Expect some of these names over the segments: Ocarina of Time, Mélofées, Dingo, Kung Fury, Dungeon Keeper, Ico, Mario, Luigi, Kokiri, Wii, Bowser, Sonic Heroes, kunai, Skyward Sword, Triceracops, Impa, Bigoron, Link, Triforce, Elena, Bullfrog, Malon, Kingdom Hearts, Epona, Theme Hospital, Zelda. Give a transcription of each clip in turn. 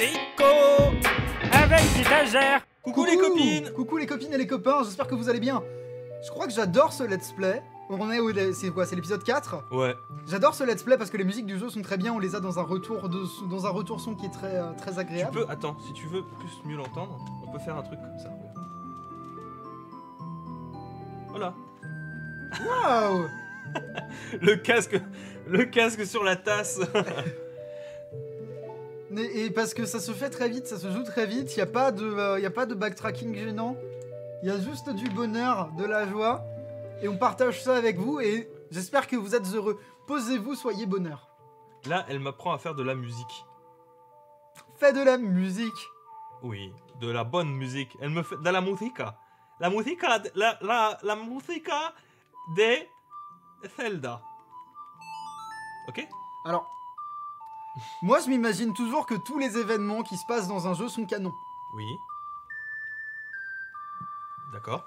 c'est Ico avec l'étagère. Coucou les copines. Coucou les copines et les copains, j'espère que vous allez bien. Je crois que j'adore ce let's play. On est au... C'est quoi? C'est l'épisode 4? Ouais. J'adore ce let's play parce que les musiques du jeu sont très bien, on les a dans un retour, dans un retour son qui est très agréable. Tu peux... Attends, si tu veux plus mieux l'entendre, on peut faire un truc comme ça. Voilà. Waouh. Le casque sur la tasse. Et parce que ça se fait très vite, ça se joue très vite, il n'y a pas de backtracking gênant. Il y a juste du bonheur, de la joie. Et on partage ça avec vous et j'espère que vous êtes heureux. Posez-vous, soyez bonheur. Là, elle m'apprend à faire de la musique. Fais de la musique. Oui, de la bonne musique. Elle me fait de la musique. La musique, la musique des Zelda. Ok? Alors, moi je m'imagine toujours que tous les événements qui se passent dans un jeu sont canons. Oui. D'accord.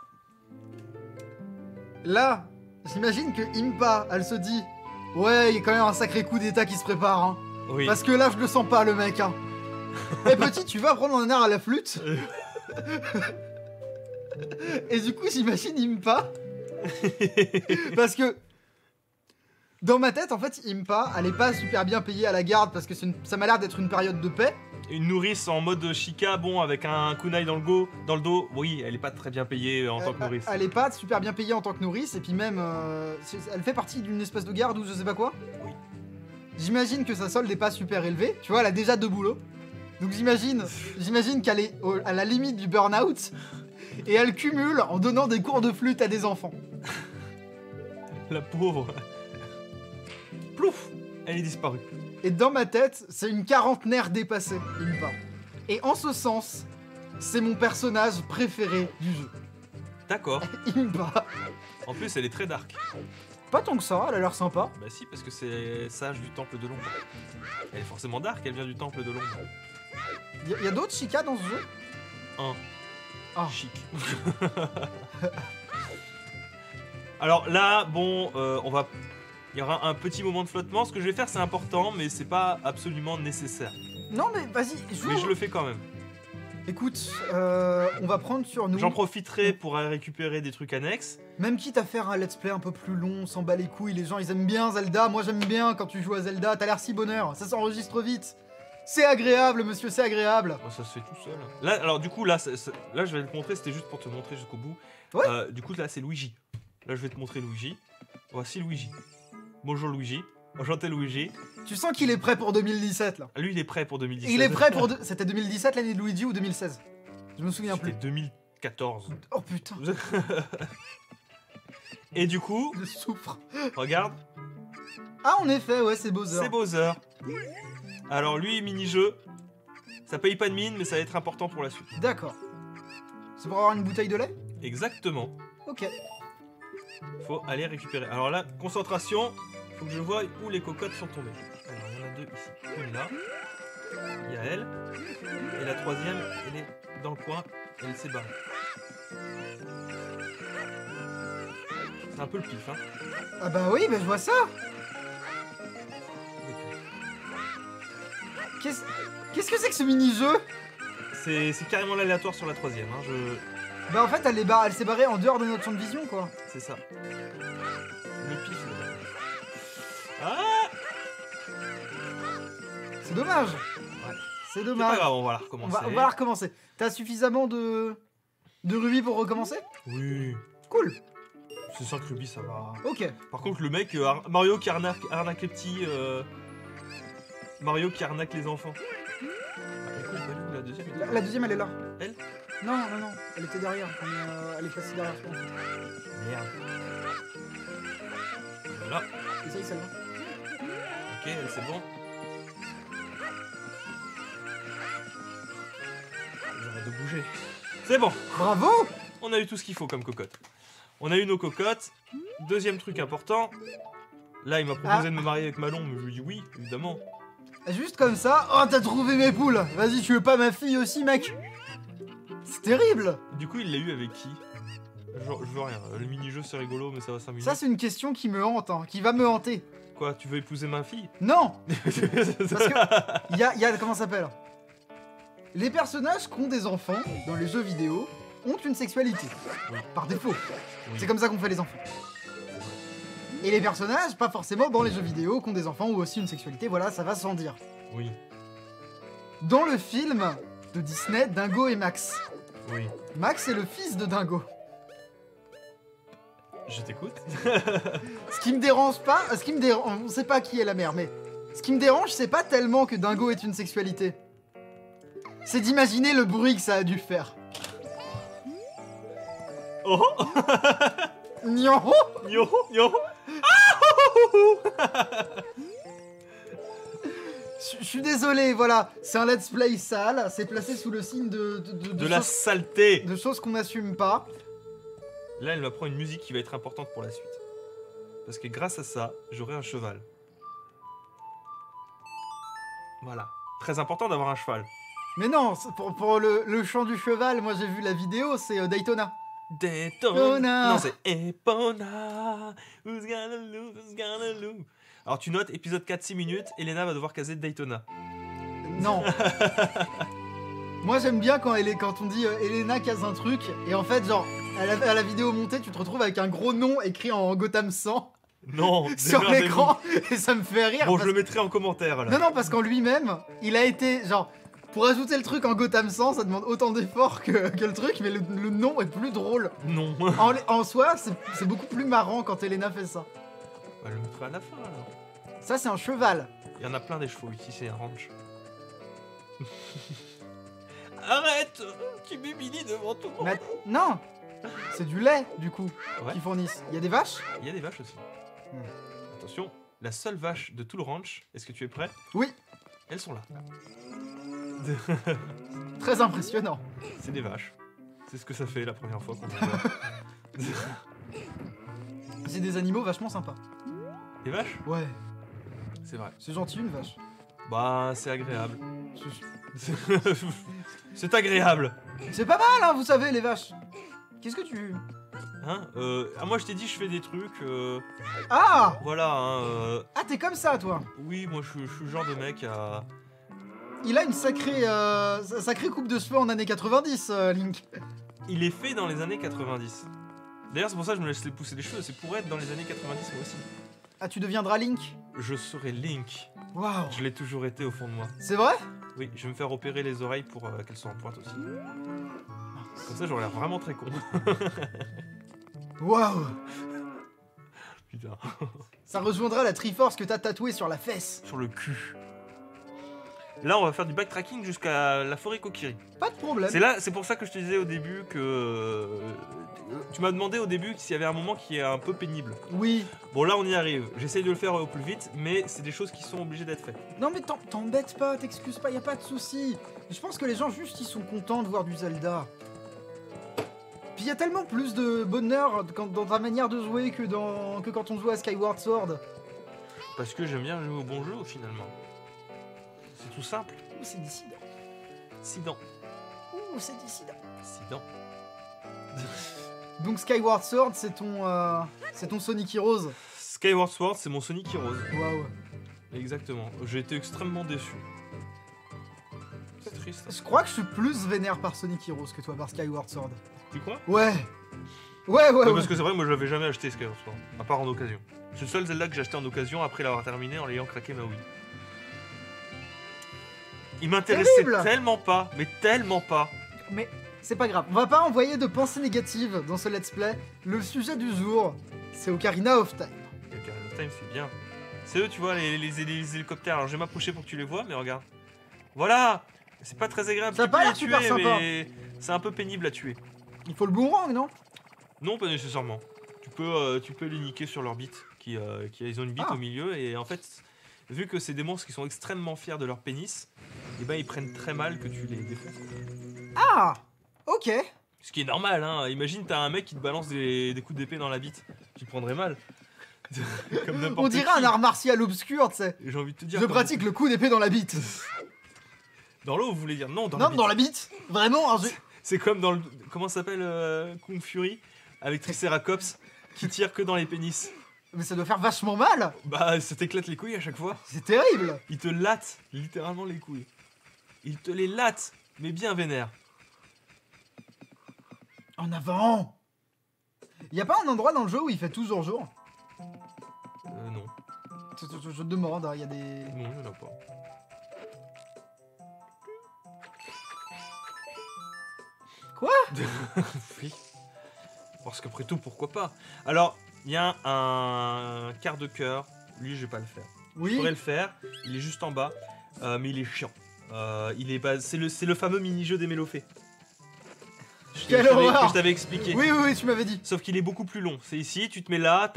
Là, j'imagine que Impa, elle se dit, ouais, il y a quand même un sacré coup d'état qui se prépare, hein. Oui. Parce que là, je le sens pas, le mec, hein. Eh petit, tu vas prendre un air à la flûte. Et du coup, j'imagine Impa. Parce que, dans ma tête, en fait, Impa, elle est pas super bien payée à la garde parce que ça m'a l'air d'être une période de paix. Une nourrice en mode chica, bon, avec un kunai dans le dos, oui, elle est pas très bien payée en tant que nourrice. Elle est pas super bien payée en tant que nourrice, et puis même, elle fait partie d'une espèce de garde ou je sais pas quoi. Oui. J'imagine que sa solde est pas super élevée, tu vois, elle a déjà deux boulots. Donc j'imagine qu'elle est à la limite du burn-out, et elle cumule en donnant des cours de flûte à des enfants. La pauvre. Plouf, elle est disparue. Et dans ma tête, c'est une quarantenaire dépassée, Impa. Et en ce sens, c'est mon personnage préféré du jeu. D'accord. Impa. En plus, elle est très dark. Pas tant que ça, elle a l'air sympa. Bah si, parce que c'est sage du temple de l'ombre. Elle est forcément dark, elle vient du temple de l'ombre. Y a d'autres chicas dans ce jeu? Un chic. Alors là, bon, on va... Il y aura un petit moment de flottement. Ce que je vais faire, c'est important, mais c'est pas absolument nécessaire. Non, mais vas-y, joue. Mais je le fais quand même. Écoute, on va prendre sur nous. J'en profiterai pour récupérer des trucs annexes. Même quitte à faire un let's play un peu plus long, on s'en bat les couilles. Les gens, ils aiment bien Zelda. Moi, j'aime bien quand tu joues à Zelda. T'as l'air si bonheur. Ça s'enregistre vite. C'est agréable, monsieur, c'est agréable. Oh, ça se fait tout seul. Là, alors du coup, là je vais te montrer. C'était juste pour te montrer jusqu'au bout. Ouais. Du coup, là, c'est Luigi. Là, je vais te montrer Luigi. Voici Luigi. Bonjour Luigi, enchanté Luigi. Tu sens qu'il est prêt pour 2017 là. Lui il est prêt pour 2017. Il est prêt pour... C'était 2017 l'année de Luigi ou 2016? Je me souviens plus. C'était 2014. Oh putain. Et du coup... Je souffre. Regarde. Ah en effet, ouais c'est Bowser. C'est Bowser. Alors lui, mini-jeu, ça paye pas de mine mais ça va être important pour la suite. D'accord. C'est pour avoir une bouteille de lait? Exactement. Ok. Faut aller récupérer. Alors là, concentration. Faut que je vois où les cocottes sont tombées. Alors, il y en a deux ici. Une là. Il y a elle. Et la troisième, elle est dans le coin. Elle s'est barrée. C'est un peu le pif, hein. Ah bah oui, bah je vois ça. Qu'est-ce que c'est que ce mini-jeu? C'est carrément l'aléatoire sur la troisième, hein. Bah en fait, elle s'est barrée en dehors de notre champ de vision, quoi. C'est ça. Le pif. Ah, c'est dommage. Ouais. C'est dommage. C'est pas grave, on va la recommencer. On va la recommencer. T'as suffisamment de rubis pour recommencer? Oui. Cool. C'est 5 rubis, ça va. Ok. Par contre, le mec, Mario qui arnaque les petits... Mario qui arnaque les enfants. Ah, écoute, la deuxième, elle est là. La deuxième, elle est là. Elle? Non, non, non. Elle était derrière. Elle est placée derrière. Merde. Voilà. Essaye celle-là. Ok, c'est bon. J'arrête de bouger. C'est bon. Bravo. On a eu tout ce qu'il faut comme cocotte. On a eu nos cocottes. Deuxième truc important. Là, il m'a proposé de me marier avec Malon, mais je lui dis oui, évidemment. Juste comme ça. Oh, t'as trouvé mes poules. Vas-y, tu veux pas ma fille aussi, mec? C'est terrible. Du coup, il l'a eu avec qui? Je veux rien. Le mini-jeu, c'est rigolo, mais ça va 5 minutes. Ça, c'est une question qui me hante, hein, qui va me hanter. Quoi, tu veux épouser ma fille? Non. Parce que... Il y a... Comment ça s'appelle? Les personnages qui ont des enfants dans les jeux vidéo ont une sexualité, par défaut. C'est comme ça qu'on fait les enfants. Et les personnages, pas forcément dans les jeux vidéo, qui ont des enfants ou aussi une sexualité, voilà, ça va sans dire. Oui. Dans le film de Disney, Dingo et Max. Oui. Max est le fils de Dingo. Je t'écoute. Ce qui me dérange pas, on sait pas qui est la mère, mais ce qui me dérange, c'est pas tellement que Dingo est une sexualité. C'est d'imaginer le bruit que ça a dû faire. Oh. Nyon. Nyon. Nyon. Je suis désolé, voilà, c'est un let's play sale, c'est placé sous le signe de la saleté, de choses qu'on n'assume pas. Là, elle va prendre une musique qui va être importante pour la suite. Parce que grâce à ça, j'aurai un cheval. Voilà. Très important d'avoir un cheval. Mais non, pour le chant du cheval, moi j'ai vu la vidéo, c'est Daytona. Daytona. Non, c'est Epona. Who's gonna lose, who's gonna lose. Alors tu notes, épisode 4, 6 minutes, Elena va devoir caser Daytona. Non. Moi j'aime bien quand on dit Elena case un truc, et en fait genre, à la vidéo montée, tu te retrouves avec un gros nom écrit en Gotham 100 non, sur l'écran, et ça me fait rire. Bon, je le mettrai en commentaire là. Non, non, parce qu'en lui-même, il a été genre, pour ajouter le truc en Gotham 100, ça demande autant d'efforts que le truc, mais le nom est plus drôle. Non. En soi, c'est beaucoup plus marrant quand Elena fait ça. Bah, je le mettrai à la fin alors. Ça, c'est un cheval. Il y en a plein des chevaux ici, c'est un ranch. Arrête, tu m'humilies devant tout le monde. Non, c'est du lait, du coup, ouais, qu'ils fournissent. Il y a des vaches? Il y a des vaches aussi. Hmm. Attention, la seule vache de tout le ranch, est-ce que tu es prêt? Oui. Elles sont là. Très impressionnant. C'est des vaches. C'est ce que ça fait la première fois qu'on voit. C'est des animaux vachement sympas. Des vaches? Ouais. C'est vrai. C'est gentil une vache. Bah, c'est agréable. C'est agréable. C'est pas mal, hein, vous savez, les vaches. Qu'est-ce que tu... Hein? Moi, je t'ai dit, je fais des trucs... Ah! Voilà, hein... Ah, t'es comme ça, toi? Oui, moi, je suis le genre de mec à... Il a une sacrée coupe de cheveux en années 90, Link. Il est fait dans les années 90. D'ailleurs, c'est pour ça que je me laisse pousser les cheveux. C'est pour être dans les années 90, moi aussi. Ah, tu deviendras Link? Je serai Link. Waouh. Je l'ai toujours été au fond de moi. C'est vrai? Oui, je vais me faire opérer les oreilles pour qu'elles soient en pointe aussi. Comme ça, j'aurais l'air vraiment très con. Waouh. Putain. Ça rejoindra la Triforce que t'as tatouée sur la fesse. Sur le cul. Là, on va faire du backtracking jusqu'à la forêt Kokiri. Pas de problème. C'est pour ça que je te disais au début que... Tu m'as demandé au début s'il y avait un moment qui est un peu pénible. Oui. Bon, là, on y arrive. J'essaye de le faire au plus vite, mais c'est des choses qui sont obligées d'être faites. Non, mais t'embêtes pas, t'excuses pas, y a pas de souci. Je pense que les gens, juste, ils sont contents de voir du Zelda. Puis il y a tellement plus de bonheur dans ta manière de jouer que quand on joue à Skyward Sword. Parce que j'aime bien jouer au bon jeu, finalement. C'est tout simple. Ouh, c'est dissident. Sidant. Ouh, c'est dissident. Sidant. Donc Skyward Sword, c'est ton Sonic Heroes. Skyward Sword, c'est mon Sonic Heroes. Waouh. Exactement. J'ai été extrêmement déçu. C'est triste. Je crois que je suis plus vénère par Sonic Heroes que toi par Skyward Sword. Tu crois? Ouais. Ouais, ouais, ouais. Parce que c'est vrai, moi j'avais jamais acheté Skyward Sword, à part en occasion. C'est le seul Zelda que j'ai acheté en occasion après l'avoir terminé en l'ayant craqué ma Wii. Il m'intéressait tellement pas, mais tellement pas. Mais c'est pas grave, on va pas envoyer de pensées négatives dans ce let's play. Le sujet du jour, c'est Ocarina of Time. Et Ocarina of Time, c'est bien. C'est eux, tu vois, les hélicoptères. Alors je vais m'approcher pour que tu les vois, mais regarde. Voilà. C'est pas très agréable. Ça a pas l'air super sympa. C'est un peu pénible à tuer. Il faut le boomerang, non? Non, pas nécessairement. Tu peux les niquer sur leur bite. Ils ont une bite au milieu, et en fait... Vu que c'est des monstres qui sont extrêmement fiers de leur pénis, eh ben ils prennent très mal que tu les défonces. Ah, ok. Ce qui est normal, hein. Imagine, t'as un mec qui te balance des coups d'épée dans la bite. Tu te prendrais mal. Comme n'importe qui. On dirait un art martial obscur, tu sais. J'ai envie de te dire... Je pratique le coup d'épée dans la bite. Dans l'eau, vous voulez dire? Non, dans la bite. Non, dans la bite. Vraiment. C'est comme dans le... Comment ça s'appelle Kung Fury, avec Triceracops, qui tire que dans les pénis. Mais ça doit faire vachement mal. Bah, ça t'éclate les couilles à chaque fois. C'est terrible. Il te latte littéralement les couilles. Il te les latte. mais bien vénère. En avant! Y a pas un endroit dans le jeu où il fait toujours jour? Non. Je demande, il y a des... Non, il n'y en a pas. Quoi? Oui. Parce qu'après tout, pourquoi pas? Alors, il y a un quart de cœur. Lui, je vais pas le faire. Oui. Je pourrais le faire. Il est juste en bas. Mais il est chiant. C'est le fameux mini-jeu des Mélofées. Je t'avais expliqué. Oui, oui, oui, tu m'avais dit. Sauf qu'il est beaucoup plus long. C'est ici, tu te mets là,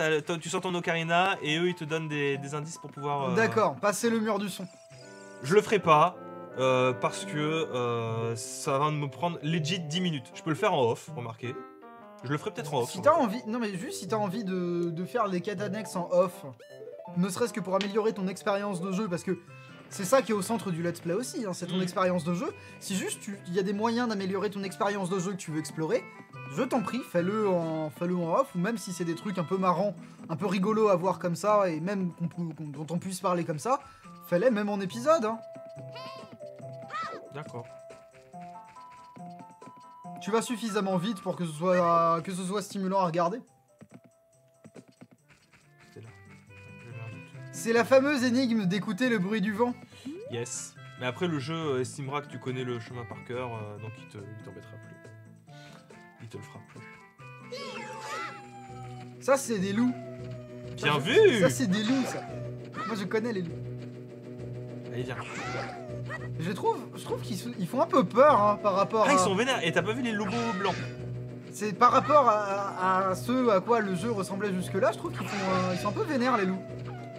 tu sors ton ocarina et eux ils te donnent des indices pour pouvoir. D'accord, passer le mur du son. Je le ferai pas parce que ça va me prendre legit 10 minutes. Je peux le faire en off, remarquez. Je le ferai peut-être en off. Si t'as envie, non mais juste si t'as envie de faire les quêtes annexes en off, ne serait-ce que pour améliorer ton expérience de jeu parce que. C'est ça qui est au centre du let's play aussi, hein, c'est ton expérience de jeu. Si juste il y a des moyens d'améliorer ton expérience de jeu que tu veux explorer, je t'en prie, fais-le en off, ou même si c'est des trucs un peu marrants, un peu rigolos à voir comme ça, et même dont on puisse parler comme ça, fais-les même en épisode. Hein. D'accord. Tu vas suffisamment vite pour que ce soit stimulant à regarder. C'est la fameuse énigme d'écouter le bruit du vent. Yes. Mais après, le jeu estimera que tu connais le chemin par cœur, donc il t'embêtera plus. Il te le fera plus. Ça, c'est des loups. Bien vu. Ça, c'est des loups, ça. Moi, je connais les loups. Allez, viens. Je trouve qu'ils font un peu peur hein, par rapport à... Ah, ils sont vénères. Et t'as pas vu les logos blancs? C'est par rapport à ceux à quoi le jeu ressemblait jusque-là, je trouve qu'ils sont un peu vénères, les loups.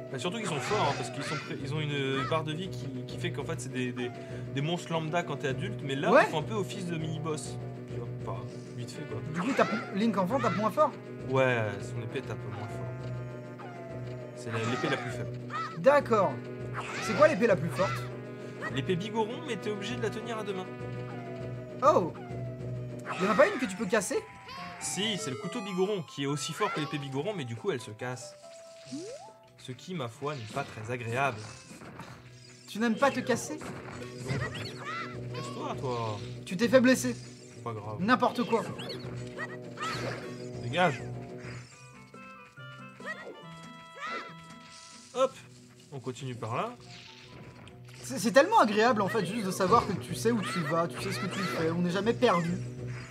Bah surtout qu'ils sont forts, hein, parce qu'ils ont une barre de vie qui fait qu'en fait c'est des monstres lambda quand t'es adulte, mais là ouais. Ils font un peu office de mini-boss. Tu vois, enfin, vite fait quoi. Du coup, Link enfant tape moins fort? Ouais, son épée tape moins fort. C'est l'épée la plus faible. D'accord. C'est quoi l'épée la plus forte? L'épée Bigoron, mais t'es obligé de la tenir à deux mains. Oh! Y'en a pas une que tu peux casser? Si, c'est le couteau Bigoron, qui est aussi fort que l'épée Bigoron, mais du coup elle se casse. Ce qui, ma foi, n'est pas très agréable. Tu n'aimes pas te casser? Casse-toi, toi. Tu t'es fait blesser. Pas grave. N'importe quoi. Dégage. Hop. On continue par là. C'est tellement agréable, en fait, juste de savoir que tu sais où tu vas, tu sais ce que tu fais, on n'est jamais perdu.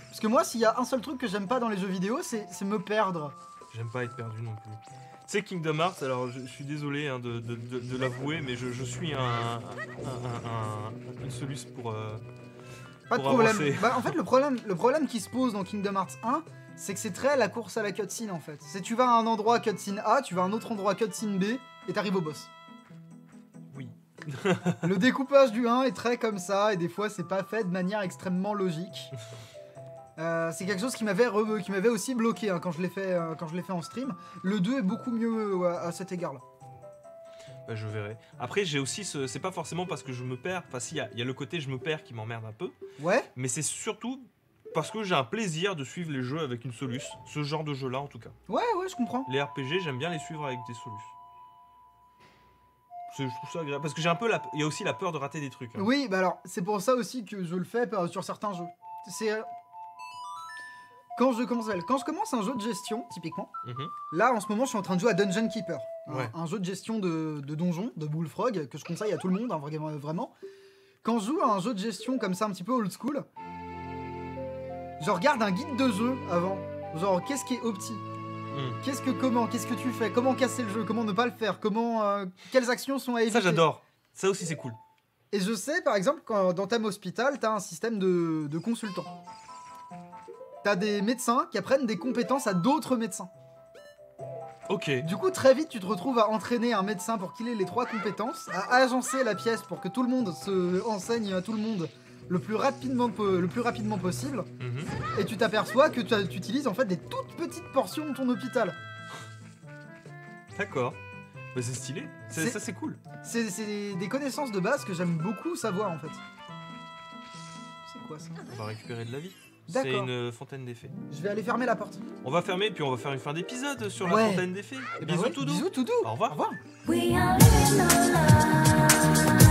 Parce que moi, s'il y a un seul truc que j'aime pas dans les jeux vidéo, c'est me perdre. J'aime pas être perdu non plus. C'est Kingdom Hearts, alors je suis désolé hein, de l'avouer, mais je suis une soluce pour pas de problème. Avancer. Bah, en fait, le problème qui se pose dans Kingdom Hearts 1, c'est que c'est très la course à la cutscene, en fait. C'est tu vas à un endroit cutscene A, tu vas à un autre endroit cutscene B, et t'arrives au boss. Oui. Le découpage du 1 est très comme ça, et des fois, c'est pas fait de manière extrêmement logique. C'est quelque chose qui m'avait aussi bloqué hein, quand je l'ai fait, en stream. Le 2 est beaucoup mieux à cet égard-là. Bah, je verrai. Après, j'ai aussi c'est pas forcément parce que je me perds. Enfin, si, il y a le côté je me perds qui m'emmerde un peu. Ouais. Mais c'est surtout parce que j'ai un plaisir de suivre les jeux avec une soluce. Ce genre de jeu-là, en tout cas. Ouais, ouais, je comprends. Les RPG, j'aime bien les suivre avec des soluces. Je trouve ça agréable. Parce que j'ai un peu il y a aussi la peur de rater des trucs. Hein. Oui, bah alors, c'est pour ça aussi que je le fais sur certains jeux. C'est... Quand je commence un jeu de gestion, typiquement, là, en ce moment, je suis en train de jouer à Dungeon Keeper. Ouais. Un jeu de gestion de donjon, de Bullfrog, que je conseille à tout le monde, hein, vraiment. Quand je joue à un jeu de gestion comme ça, un petit peu old school, je regarde un guide de jeu avant. Genre, qu'est-ce qui est opti? Qu'est-ce que tu fais? Comment casser le jeu? Comment ne pas le faire? Quelles actions sont à éviter? Ça, j'adore. Ça aussi, c'est cool. Et je sais, par exemple, quand dans Theme Hospital, t'as un système de consultants. T'as des médecins qui apprennent des compétences à d'autres médecins. Ok. Du coup, très vite, tu te retrouves à entraîner un médecin pour qu'il ait les 3 compétences, à agencer la pièce pour que tout le monde se enseigne à tout le monde le plus rapidement possible. Et tu t'aperçois que tu utilises en fait des toutes petites portions de ton hôpital. D'accord. Bah, c'est stylé. Ça, c'est cool. C'est des connaissances de base que j'aime beaucoup savoir en fait. C'est quoi ça? On va récupérer de la vie. C'est une fontaine des fées. Je vais aller fermer la porte. On va fermer, puis on va faire une fin d'épisode sur la fontaine des fées. Et bisous tout doux. Bisous tout doux. Au revoir. Au revoir.